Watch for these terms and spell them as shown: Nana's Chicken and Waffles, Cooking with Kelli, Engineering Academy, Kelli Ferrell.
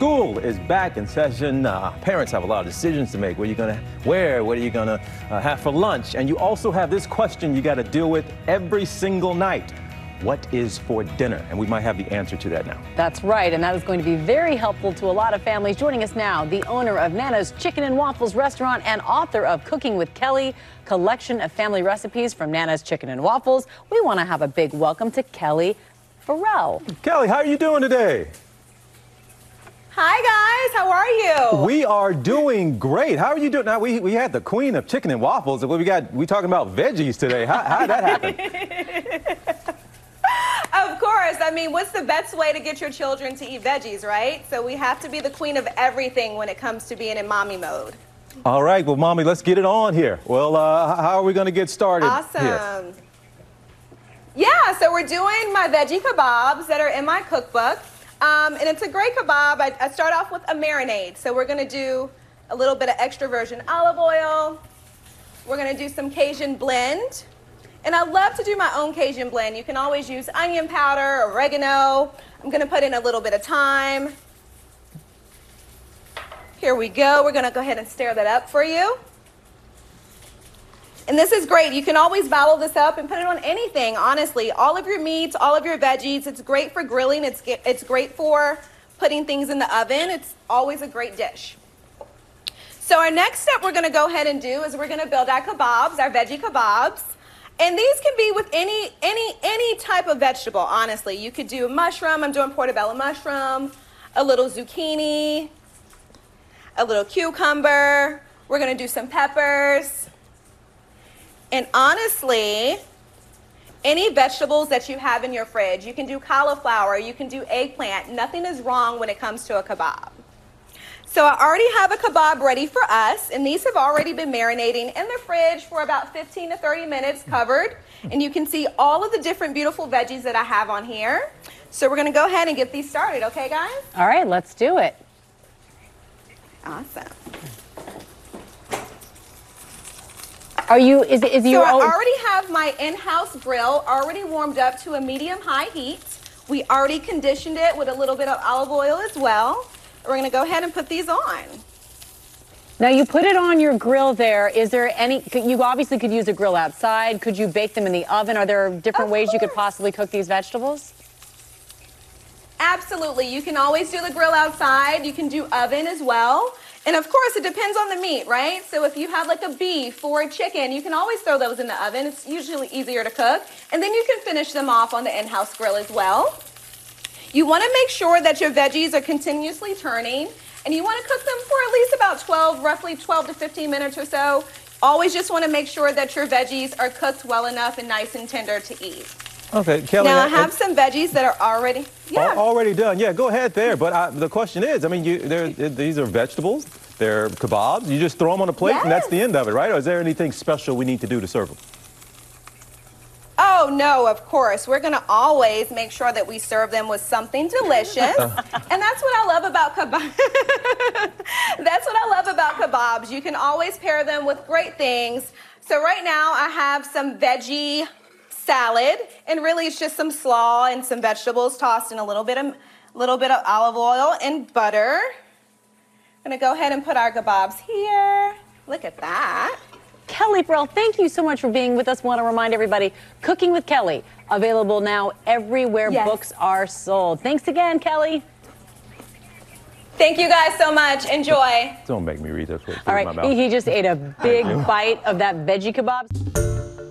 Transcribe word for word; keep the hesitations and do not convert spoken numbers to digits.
School is back in session. Uh, parents have a lot of decisions to make. What are you going to wear? What are you going to uh, have for lunch? And you also have this question you got to deal with every single night. What is for dinner? And we might have the answer to that now. That's right, and that is going to be very helpful to a lot of families. Joining us now, the owner of Nana's Chicken and Waffles restaurant and author of Cooking with Kelli, collection of family recipes from Nana's Chicken and Waffles. We want to have a big welcome to Kelli Ferrell. Kelli, how are you doing today? Hi, guys. How are you? We are doing great. How are you doing? Now, we, we had the queen of chicken and waffles, and we got we talking about veggies today. How, how did that happen? Of course. I mean, what's the best way to get your children to eat veggies, right? So we have to be the queen of everything when it comes to being in mommy mode. All right. Well, Mommy, let's get it on here. Well, uh, how are we going to get started? Awesome. Here? Yeah, so we're doing my veggie kebabs that are in my cookbook. Um, and it's a great kebab. I, I start off with a marinade. So we're going to do a little bit of extra virgin olive oil. We're going to do some Cajun blend. And I love to do my own Cajun blend. You can always use onion powder, oregano. I'm going to put in a little bit of thyme. Here we go. We're going to go ahead and stir that up for you. And this is great. You can always bottle this up and put it on anything, honestly. All of your meats, all of your veggies. It's great for grilling. It's, it's great for putting things in the oven. It's always a great dish. So our next step we're going to go ahead and do is we're going to build our kebabs, our veggie kebabs. And these can be with any, any, any type of vegetable, honestly. You could do a mushroom. I'm doing portobello mushroom, a little zucchini, a little cucumber. We're going to do some peppers. And honestly, any vegetables that you have in your fridge, you can do cauliflower, you can do eggplant. Nothing is wrong when it comes to a kebab. So I already have a kebab ready for us, and these have already been marinating in the fridge for about fifteen to thirty minutes covered. And you can see all of the different beautiful veggies that I have on here. So we're gonna go ahead and get these started, okay guys? All right, let's do it. Awesome. Are you, is it, is your own? So I already have my in-house grill already warmed up to a medium-high heat. We already conditioned it with a little bit of olive oil as well. We're gonna go ahead and put these on. Now you put it on your grill there. Is there any, you obviously could use a grill outside. Could you bake them in the oven? Are there different ways you could possibly cook these vegetables? Absolutely, you can always do the grill outside. You can do oven as well. And of course, it depends on the meat, right? So if you have like a beef or a chicken, you can always throw those in the oven. It's usually easier to cook. And then you can finish them off on the in-house grill as well. You want to make sure that your veggies are continuously turning. And you want to cook them for at least about twelve, roughly twelve to fifteen minutes or so. Always just want to make sure that your veggies are cooked well enough and nice and tender to eat. Okay, Kelli. Now I have some veggies that are already yeah. already done. Yeah, go ahead there. But I, the question is, I mean, you, they're, these are vegetables. They're kebabs. You just throw them on a plate, yes. and that's the end of it, right? Or is there anything special we need to do to serve them? Oh no, of course. We're gonna always make sure that we serve them with something delicious, and that's what I love about kebabs. That's what I love about kebabs. You can always pair them with great things. So right now, I have some veggie salad, and really it's just some slaw and some vegetables tossed in a little bit of little bit of olive oil and butter. I'm gonna go ahead and put our kebabs here. Look at that. Kelli Ferrell, thank you so much for being with us. Want to remind everybody, Cooking with Kelli, available now everywhere yes. books are sold. Thanks again, Kelli. Thank you guys so much. Enjoy. Don't make me read this. All right, my he just ate a big bite of that veggie kebab.